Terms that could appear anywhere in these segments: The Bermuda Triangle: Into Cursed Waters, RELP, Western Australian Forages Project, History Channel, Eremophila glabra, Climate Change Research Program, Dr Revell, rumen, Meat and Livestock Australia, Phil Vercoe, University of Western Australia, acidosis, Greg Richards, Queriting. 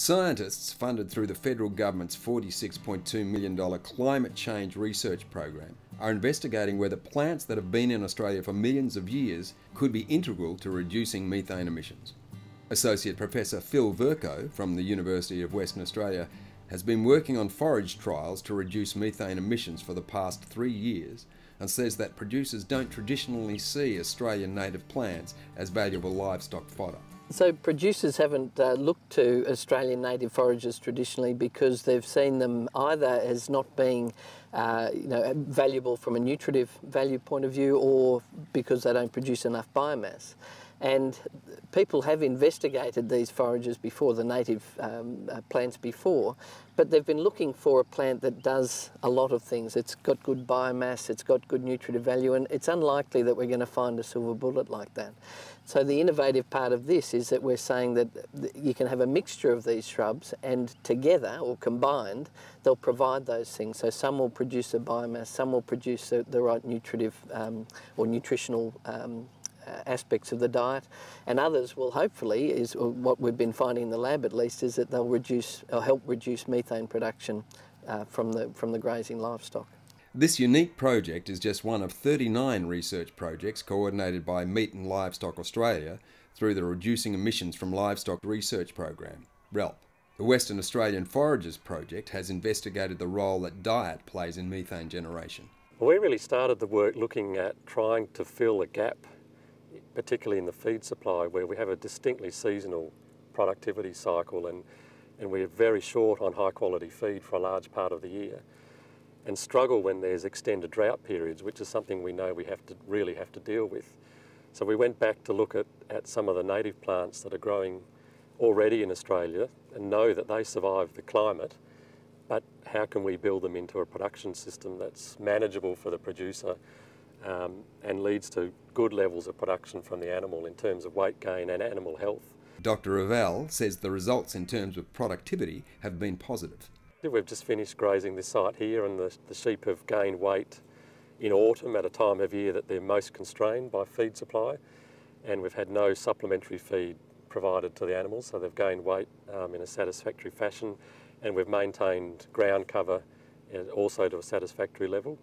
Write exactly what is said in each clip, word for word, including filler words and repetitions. Scientists funded through the federal government's forty-six point two million dollar Climate Change Research Program are investigating whether plants that have been in Australia for millions of years could be integral to reducing methane emissions. Associate Professor Phil Vercoe from the University of Western Australia has been working on forage trials to reduce methane emissions for the past three years and says that producers don't traditionally see Australian native plants as valuable livestock fodder. So producers haven't uh, looked to Australian native forages traditionally because they've seen them either as not being uh, you know, valuable from a nutritive value point of view, or because they don't produce enough biomass. And people have investigated these forages before, the native um, uh, plants before, but they've been looking for a plant that does a lot of things. It's got good biomass, it's got good nutritive value, and it's unlikely that we're going to find a silver bullet like that. So the innovative part of this is that we're saying that you can have a mixture of these shrubs, and together or combined, they'll provide those things. So some will produce the biomass, some will produce the, the right nutritive um, or nutritional um, aspects of the diet, and others will hopefully, is what we've been finding in the lab at least, is that they'll reduce or help reduce methane production uh, from the from the grazing livestock. This unique project is just one of thirty-nine research projects coordinated by Meat and Livestock Australia through the Reducing Emissions from Livestock Research Program, R E L P. The Western Australian Forages Project has investigated the role that diet plays in methane generation. Well, we really started the work looking at trying to fill a gap, particularly in the feed supply, where we have a distinctly seasonal productivity cycle and, and we're very short on high quality feed for a large part of the year, and struggle when there's extended drought periods, which is something we know we have to really have to deal with. So we went back to look at, at some of the native plants that are growing already in Australia and know that they survive the climate, but how can we build them into a production system that's manageable for the producer Um, and leads to good levels of production from the animal in terms of weight gain and animal health. Dr Revell says the results in terms of productivity have been positive. We've just finished grazing this site here, and the, the sheep have gained weight in autumn at a time of year that they're most constrained by feed supply, and we've had no supplementary feed provided to the animals, so they've gained weight um, in a satisfactory fashion, and we've maintained ground cover also to a satisfactory level.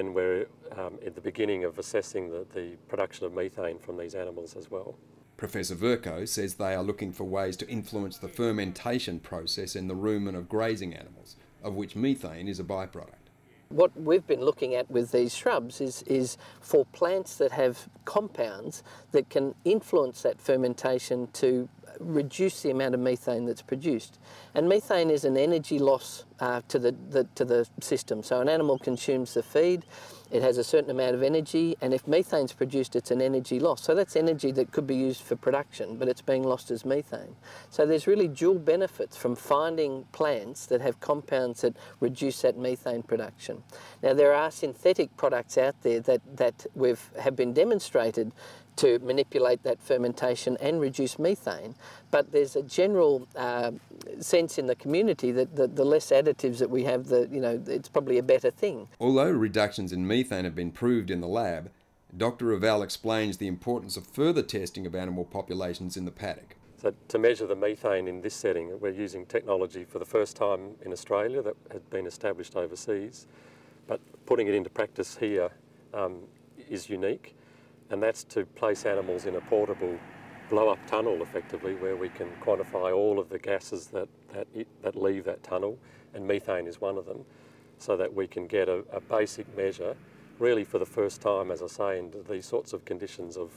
And we're um, at the beginning of assessing the, the production of methane from these animals as well. Professor Vercoe says they are looking for ways to influence the fermentation process in the rumen of grazing animals, of which methane is a byproduct. What we've been looking at with these shrubs is, is for plants that have compounds that can influence that fermentation to reduce the amount of methane that's produced. And methane is an energy loss uh, to the, the to the system. So an animal consumes the feed, it has a certain amount of energy, and if methane's produced, it's an energy loss. So that's energy that could be used for production, but it's being lost as methane. So there's really dual benefits from finding plants that have compounds that reduce that methane production. Now, there are synthetic products out there that, that we've, have been demonstrated to manipulate that fermentation and reduce methane, but there's a general uh, sense in the community that the, the less additives that we have, the, you know, it's probably a better thing. Although reductions in methane have been proved in the lab, Dr Revell explains the importance of further testing of animal populations in the paddock. So to measure the methane in this setting, we're using technology for the first time in Australia that had been established overseas, but putting it into practice here um, is unique. And that's to place animals in a portable blow-up tunnel, effectively, where we can quantify all of the gases that, that, it, that leave that tunnel, and methane is one of them, so that we can get a, a basic measure, really for the first time, as I say, into these sorts of conditions of,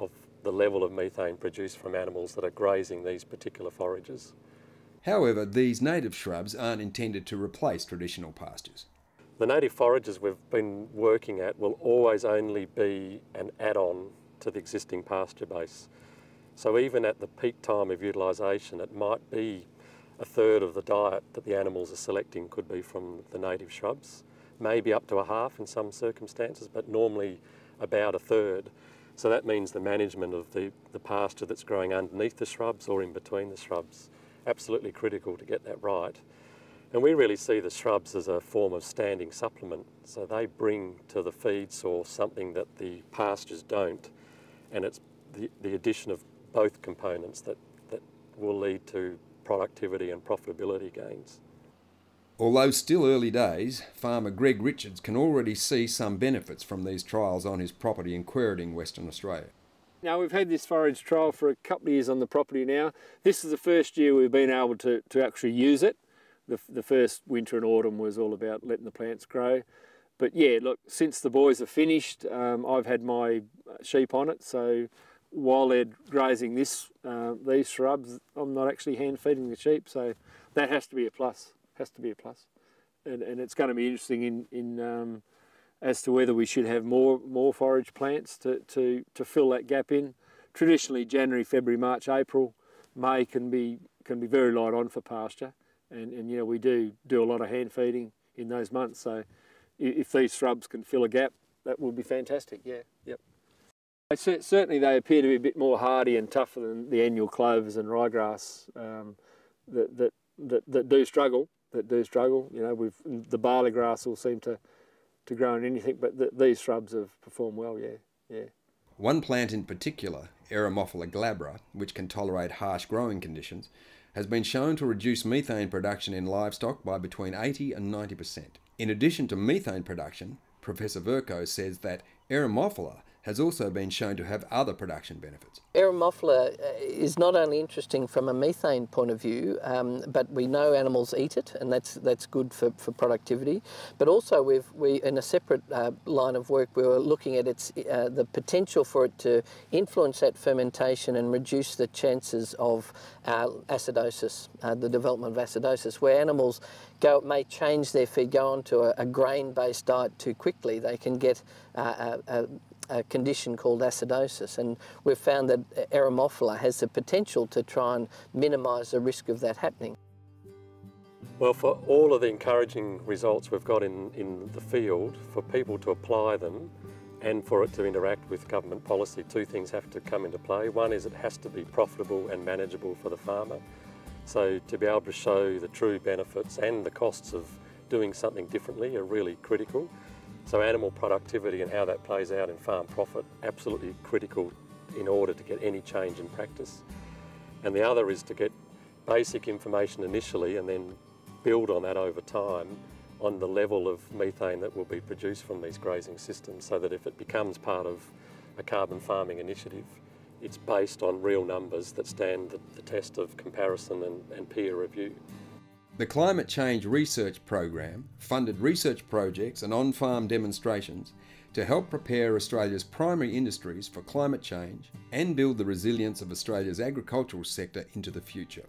of the level of methane produced from animals that are grazing these particular forages. However, these native shrubs aren't intended to replace traditional pastures. The native forages we've been working at will always only be an add-on to the existing pasture base. So even at the peak time of utilisation, it might be a third of the diet that the animals are selecting could be from the native shrubs, maybe up to a half in some circumstances, but normally about a third. So that means the management of the, the pasture that's growing underneath the shrubs or in between the shrubs, absolutely critical to get that right. And we really see the shrubs as a form of standing supplement. So they bring to the feed source something that the pastures don't. And it's the, the addition of both components that, that will lead to productivity and profitability gains. Although still early days, farmer Greg Richards can already see some benefits from these trials on his property in Queriting, Western Australia. Now, we've had this forage trial for a couple of years on the property now. This is the first year we've been able to, to actually use it. The, the first winter and autumn was all about letting the plants grow. But yeah, look, since the boys are finished, um, I've had my sheep on it, so while they're grazing this, uh, these shrubs, I'm not actually hand feeding the sheep, so that has to be a plus. Has to be a plus, and and it's going to be interesting in in um, as to whether we should have more more forage plants to to to fill that gap in. Traditionally, January, February, March, April, May can be can be very light on for pasture, and and you know we do do a lot of hand feeding in those months. So if these shrubs can fill a gap, that would be fantastic. Yeah, yep. Certainly, they appear to be a bit more hardy and tougher than the annual clovers and ryegrass um, that, that that that do struggle. that do struggle, you know, we've, the barley grass will seem to, to grow in anything, but th these shrubs have performed well, yeah, yeah. One plant in particular, Eremophila glabra, which can tolerate harsh growing conditions, has been shown to reduce methane production in livestock by between eighty and ninety percent. In addition to methane production, Professor Vercoe says that Eremophila has also been shown to have other production benefits. Eremophila is not only interesting from a methane point of view, um, but we know animals eat it, and that's that's good for, for productivity. But also, we've we in a separate uh, line of work, we were looking at its uh, the potential for it to influence that fermentation and reduce the chances of uh, acidosis, uh, the development of acidosis, where animals go may change their feed, go on to a, a grain-based diet too quickly. They can get uh, a, a a condition called acidosis, and we've found that Eremophila has the potential to try and minimise the risk of that happening. Well, for all of the encouraging results we've got in, in the field, for people to apply them and for it to interact with government policy, two things have to come into play. One is it has to be profitable and manageable for the farmer. So to be able to show the true benefits and the costs of doing something differently are really critical. So animal productivity and how that plays out in farm profit, absolutely critical in order to get any change in practice. And the other is to get basic information initially and then build on that over time on the level of methane that will be produced from these grazing systems, so that if it becomes part of a carbon farming initiative, it's based on real numbers that stand the, the test of comparison and, and peer review. The Climate Change Research Program funded research projects and on-farm demonstrations to help prepare Australia's primary industries for climate change and build the resilience of Australia's agricultural sector into the future.